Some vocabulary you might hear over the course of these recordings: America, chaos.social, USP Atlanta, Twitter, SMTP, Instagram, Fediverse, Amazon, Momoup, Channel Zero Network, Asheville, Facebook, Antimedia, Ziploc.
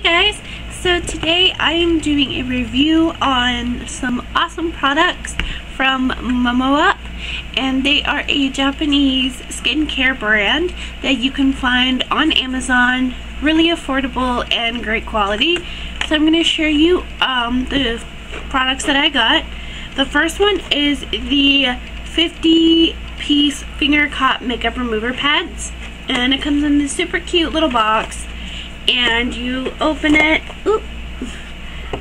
Hey guys, so today I am doing a review on some awesome products from Momoup, and they are a Japanese skincare brand that you can find on Amazon, really affordable and great quality. So I'm going to show you the products that I got. The first one is the 50-piece finger cot makeup remover pads, and it comes in this super cute little box. And you open it,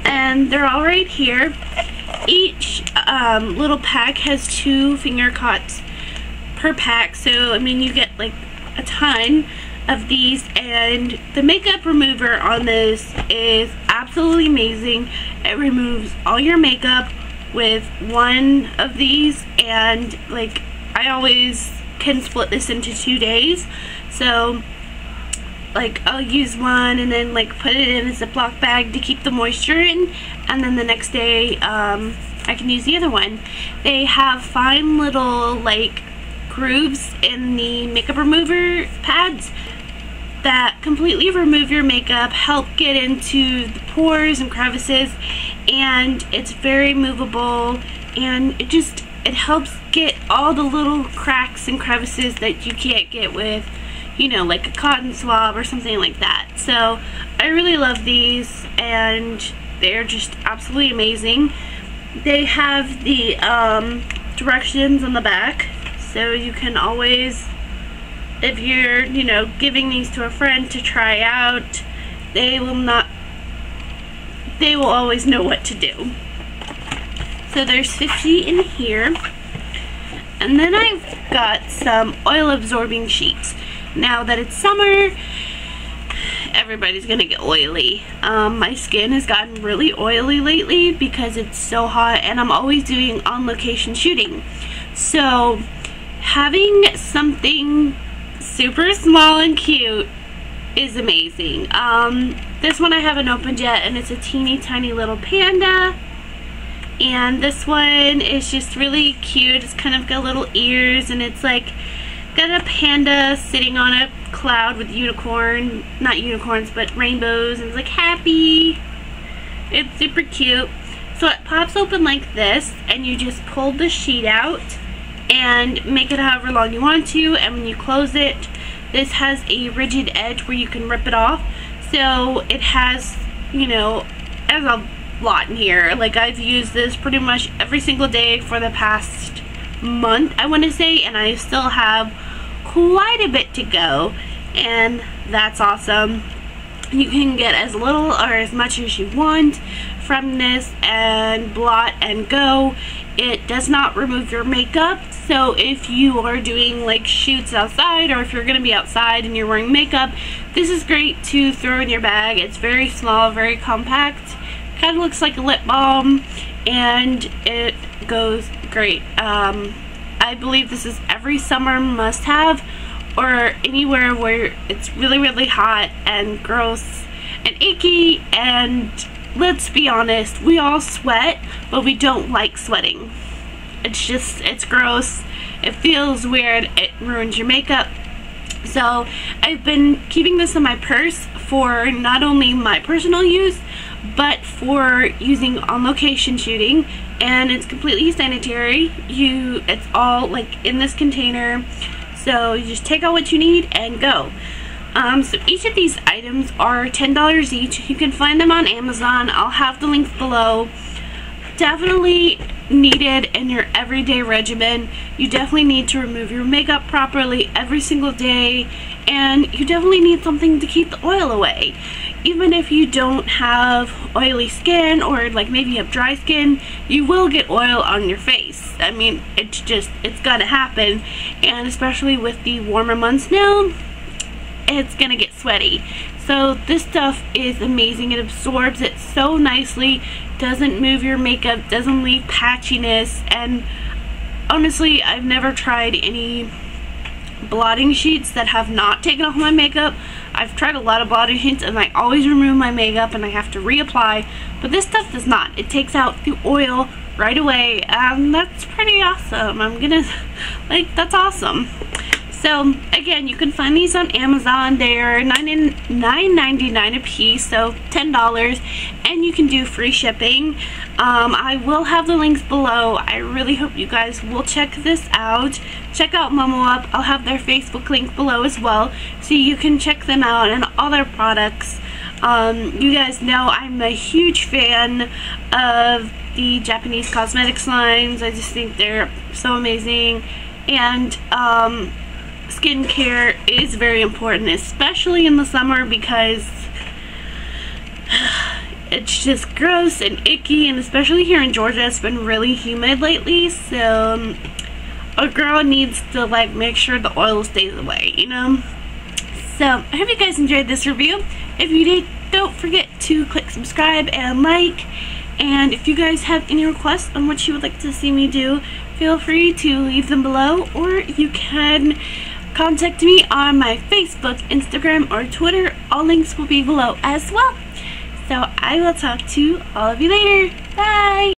and they're all right here. Each little pack has 2 finger cots per pack, so I mean you get like a ton of these. And the makeup remover on this is absolutely amazing. It removes all your makeup with one of these, and like I always can split this into 2 days. So like I'll use one and then like put it in a Ziploc bag to keep the moisture in, and then the next day I can use the other one. They have fine little like grooves in the makeup remover pads that completely remove your makeup, help get into the pores and crevices, and it's very movable, and it helps get all the little cracks and crevices that you can't get with, you know, like a cotton swab or something like that. So I really love these, and they're just absolutely amazing. They have the directions on the back, so you can always, if you're, you know, giving these to a friend to try out, they will always know what to do. So there's 50 in here. And then I've got some oil absorbing sheets. Now that it's summer, everybody's gonna get oily. My skin has gotten really oily lately because it's so hot, and I'm always doing on location shooting. So having something super small and cute is amazing. This one I haven't opened yet, and it's a teeny tiny little panda. And this one is just really cute. It's kind of got little ears, and it's like got a panda sitting on a cloud with rainbows, and it's like happy. It's super cute. So it pops open like this, and you just pull the sheet out and make it however long you want to, and when you close it, this has a rigid edge where you can rip it off. So it has, you know, as a lot in here. Like I've used this pretty much every single day for the past month, I want to say, and I still have quite a bit to go, and that's awesome. You can get as little or as much as you want from this and blot and go. It does not remove your makeup, so if you are doing like shoots outside, or if you're gonna be outside and you're wearing makeup, this is great to throw in your bag. It's very small, very compact, kind of looks like a lip balm, and it goes great. I believe this is every summer must have, or anywhere where it's really really hot and gross and icky, and let's be honest, we all sweat, but we don't like sweating. It's gross, it feels weird, it ruins your makeup. So I've been keeping this in my purse for not only my personal use, but for using on location shooting, and it's completely sanitary. It's all like in this container, so you just take out what you need and go. So each of these items are $10 each. You can find them on Amazon. I'll have the links below. Definitely needed in your everyday regimen. You definitely need to remove your makeup properly every single day, and you definitely need something to keep the oil away. Even if you don't have oily skin, or like maybe you have dry skin, you will get oil on your face. I mean, it's gonna happen, and especially with the warmer months now, it's gonna get sweaty. So this stuff is amazing. It absorbs it so nicely, doesn't move your makeup, doesn't leave patchiness, and honestly, I've never tried any blotting sheets that have not taken off my makeup. I've tried a lot of blotting sheets, and I always remove my makeup and I have to reapply, but this stuff does not. It takes out the oil right away, and that's pretty awesome. I'm gonna, like, that's awesome. So again, you can find these on Amazon. They're $9.99 a piece, so $10, and you can do free shipping. I will have the links below. I really hope you guys will check this out. Check out Momoup. I'll have their Facebook link below as well, so you can check them out and all their products. You guys know I'm a huge fan of the Japanese cosmetics lines. I just think they're so amazing, and skincare is very important, especially in the summer, because it's just gross and icky, and especially here in Georgia, it's been really humid lately, so a girl needs to like make sure the oil stays away, you know. So I hope you guys enjoyed this review. If you did, don't forget to click subscribe and like, and if you guys have any requests on what you would like to see me do, feel free to leave them below, or you can contact me on my Facebook, Instagram, or Twitter. All links will be below as well. So I will talk to all of you later. Bye!